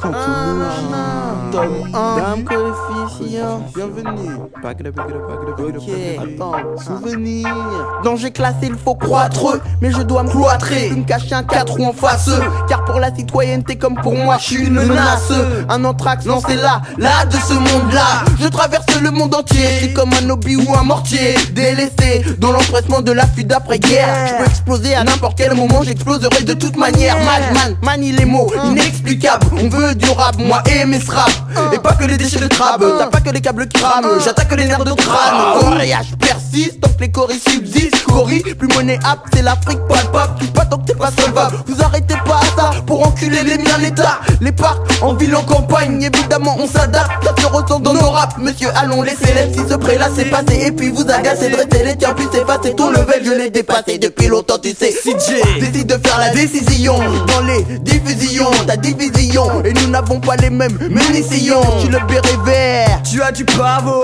Quand on tome 1, coefficient. Bienvenue. Attends, souvenir. Danger classé, il faut croître, mais je dois me cloîtrer. Une cache, un 4 ou en face. Car pour la citoyenneté, comme pour moi, je suis une menace. Un anthrax, non, c'est là de ce monde-là. Je traverse le monde entier. C'est comme un hobby ou un mortier. Délaissé dans l'empressement de la fuite d'après-guerre. Je peux exploser à n'importe quel moment, j'exploserai de toute manière. Madman, manie les mots. Inexplicable, on veut du rap, moi et mes straps. Et pas que les déchets de trab, t'as pas que les câbles qui rament, j'attaque les nerfs de crâne. Coréage persiste, tant que les coris subsistent. Coris, plus monnayable, c'est l'Afrique palpable. Pas tant que t'es pas solvable, vous arrêtez pas à ça. Pour enculer les miens l'état, les parcs, en ville, en campagne, évidemment on s'adapte. Ça se ressent dans nos raps, monsieur, allons les célèbres. Si ce prêt là c'est passé, et puis vous agacez, dressez les tiens, puis c'est passé. Ton level, je l'ai dépassé depuis longtemps, tu sais. CJ décide de faire la décision dans les diffusions. Ta division, et nous n'avons pas les mêmes munitions. Tu le béret vert, tu as du pavot.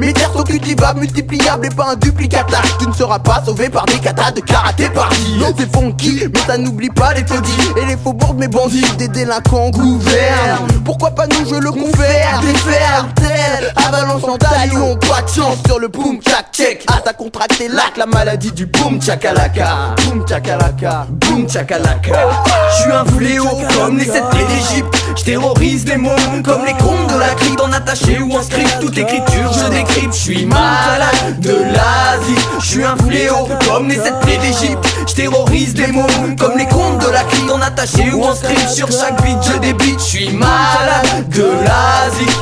Mes terres sont cultivables, multipliables et pas un duplicata. Tu ne seras pas sauvé par des katas de karaté party. Non c'est funky, mais ça n'oublie pas les taudis et les faubourgs de mes bandits. Des délinquants gouvernent, pourquoi pas nous je le confère. Défaire tel, avalanche en taillon. Pas de chance sur le boom tchak check. Ah t'as contracté l'acte, la maladie du boumshakalaka. Boumshakalaka, boumshakalaka. Je suis un fléau comme les 7 clés d'Egypte. Je terrorise les mots comme les cons de la crypte. En attaché ou en script, toute écriture je décrypte. Je suis malade de l'Asie, je suis un fléau comme les 7 clés d'Egypte. Je terrorise les mots comme les cons de la crypte. En attaché ou en script, sur chaque beat je débite. Je suis malade de l'Asie.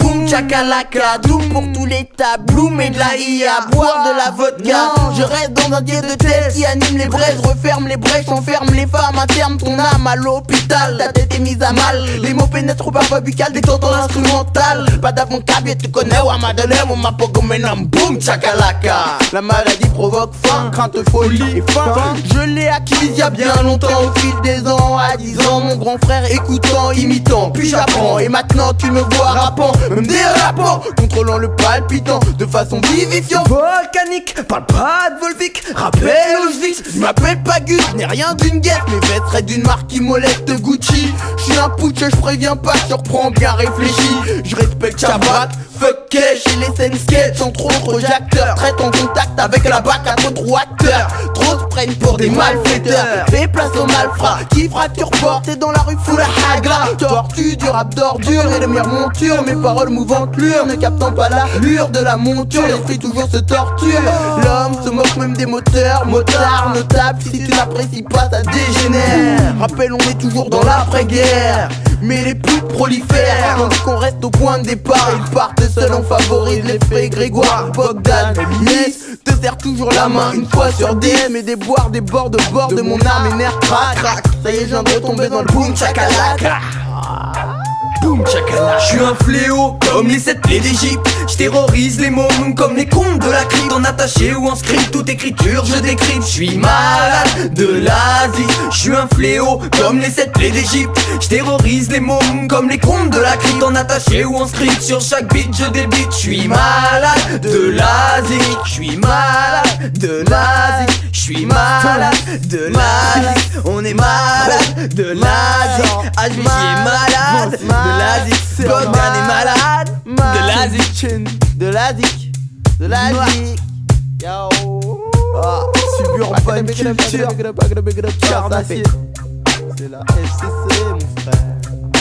Boumshakalaka, doom pour tous les tables, bloom et de la IA, boire de la vodka. Je reste dans un dieu de tête qui anime les brèches, referme les brèches, enferme les femmes, interne ton âme à l'hôpital. Ta tête est mise à mal, les mots pénètrent parfois buccale, des tentants instrumentales. Pas d'avoncabie, tu connais, ou à Madeleine, ou ma pogoménam, boumshakalaka. La maladie provoque faim, crainte, folie et faim. Je l'ai acquise il y a bien longtemps, au fil des ans, à 10 ans, mon grand frère écoutant, imitant, puis j'apprends, et maintenant tu me vois rappant. Même des rapports contrôlant le palpitant de façon vivifiante. Volcanique, parle pas de volvic. Rappel aux vices, je m'appelle Pagus. Je n'ai rien d'une guêpe, mes vêtements seraient d'une marque qui moleste Gucci. Je suis un putsch, je préviens pas, je reprends bien réfléchi. Je respecte Shabbat, fuck cash et les scènes sketch. Entre autres j'acteurs, traite en contact avec la bac à trop acteurs. Trop se prennent pour des malfaiteurs, fais place aux malfrats qui fracture porte. T'es dans la rue full à hagra, tortue du rap d'ordure et de mes montures. Mes paroles mouvantes lure, ne captant pas la lure de la monture. L'esprit toujours se torture, l'homme se moque même des moteurs. Motard notable, si tu n'apprécies pas ça dégénère. Rappel, on est toujours dans l'après-guerre, mais les putes prolifèrent. Tandis qu'on reste au point de départ, ils partent seuls, on favorise l'effet Grégoire. Bogdan, yes, te serre toujours la main une fois sur 10. Mes déboires débordent au bord de mon âme, mes nerfs craquent. Ça y est, je viens de retomber dans le boumshakalaka. Je suis un fléau comme les 7 clés d'Egypte. Je terrorise les mômes comme les contes de la crypte. En attaché ou en script, toute écriture je décrypte. Je suis malade de l'Asie, je suis un fléau comme les 7 clés d'Egypte. Je terrorise les mômes comme les contes de la crypte. En attaché ou en script, sur chaque beat je débite. Je suis malade de l'Asie, je suis malade de l'Asie, je suis malade de l'Asie. On est malade de l'Asie, HBJ est malade de l'Asie, Bogdan est malade de l'Asie, de l'Asie, de l'Asie. Yo, suburban culture, carnassier. C'est la FCC mon frère.